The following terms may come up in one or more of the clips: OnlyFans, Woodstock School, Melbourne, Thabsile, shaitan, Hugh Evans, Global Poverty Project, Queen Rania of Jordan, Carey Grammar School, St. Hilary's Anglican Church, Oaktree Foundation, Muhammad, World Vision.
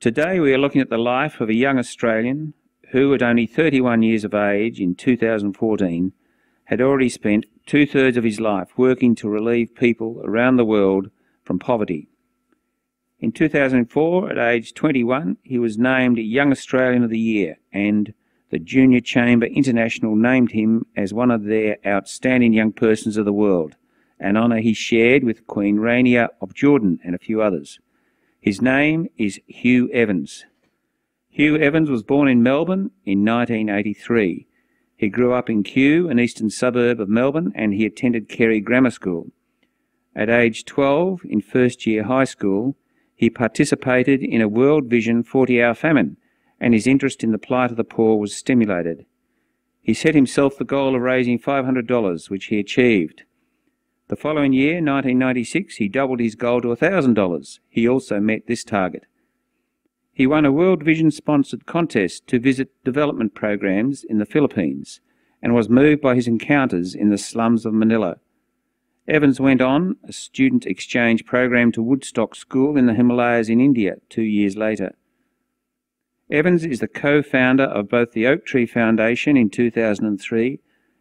Today we are looking at the life of a young Australian who, at only 31 years of age in 2014, had already spent two-thirds of his life working to relieve people around the world from poverty. In 2004, at age 21, he was named Young Australian of the Year, and the Junior Chamber International named him as one of their outstanding young persons of the world, an honour he shared with Queen Rania of Jordan and a few others. His name is Hugh Evans. Hugh Evans was born in Melbourne in 1983. He grew up in Kew, an eastern suburb of Melbourne, and he attended Carey Grammar School. At age 12, in first-year high school, he participated in a World Vision 40-hour famine, and his interest in the plight of the poor was stimulated. He set himself the goal of raising $500, which he achieved. The following year, 1996, he doubled his goal to $1,000. He also met this target. He won a World Vision-sponsored contest to visit development programs in the Philippines and was moved by his encounters in the slums of Manila. Evans went on a student exchange program to Woodstock School in the Himalayas in India 2 years later. Evans is the co-founder of both the Oaktree Foundation in 2003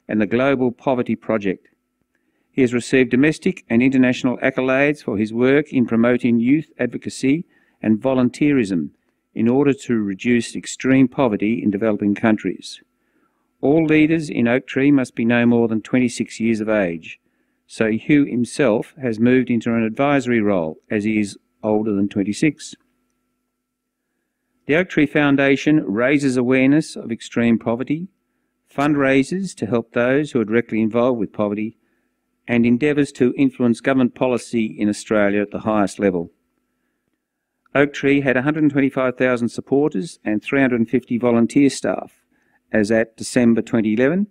and the Global Poverty Project. He has received domestic and international accolades for his work in promoting youth advocacy and volunteerism in order to reduce extreme poverty in developing countries. All leaders in Oaktree must be no more than 26 years of age, so Hugh himself has moved into an advisory role as he is older than 26. The Oaktree Foundation raises awareness of extreme poverty, fundraises to help those who are directly involved with poverty, and endeavours to influence government policy in Australia at the highest level. Oaktree had 125,000 supporters and 350 volunteer staff as at December 2011,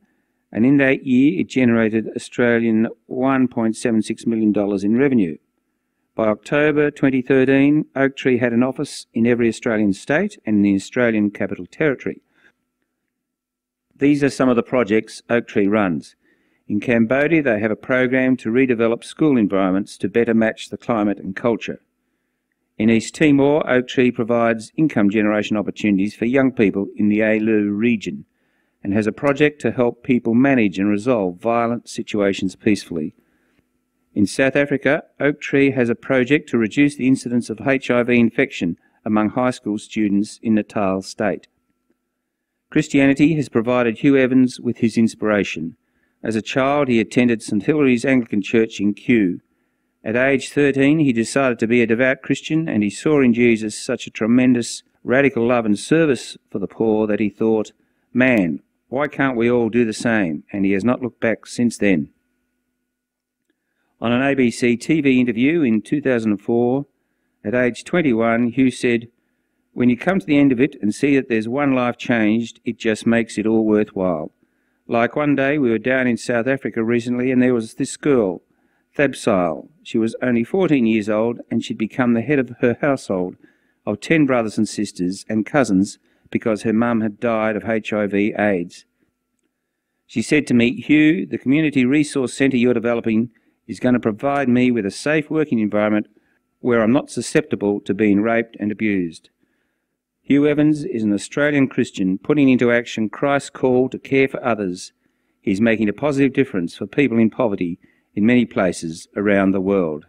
and in that year it generated Australian $1.76 million in revenue. By October 2013, Oaktree had an office in every Australian state and in the Australian Capital Territory. These are some of the projects Oaktree runs. In Cambodia, they have a program to redevelop school environments to better match the climate and culture. In East Timor, Oaktree provides income generation opportunities for young people in the Alu region and has a project to help people manage and resolve violent situations peacefully. In South Africa, Oaktree has a project to reduce the incidence of HIV infection among high school students in Natal State. Christianity has provided Hugh Evans with his inspiration. As a child, he attended St. Hilary's Anglican Church in Kew. At age 13, he decided to be a devout Christian, and he saw in Jesus such a tremendous radical love and service for the poor that he thought, "Man, why can't we all do the same?" And he has not looked back since then. On an ABC TV interview in 2004, at age 21, Hugh said, "When you come to the end of it and see that there's one life changed, it just makes it all worthwhile. Like one day we were down in South Africa recently and there was this girl, Thabsile. She was only 14 years old and she'd become the head of her household of 10 brothers and sisters and cousins because her mum had died of HIV/AIDS. She said to me, 'Hugh, the community resource centre you're developing is going to provide me with a safe working environment where I'm not susceptible to being raped and abused.'" Hugh Evans is an Australian Christian putting into action Christ's call to care for others. He's making a positive difference for people in poverty in many places around the world.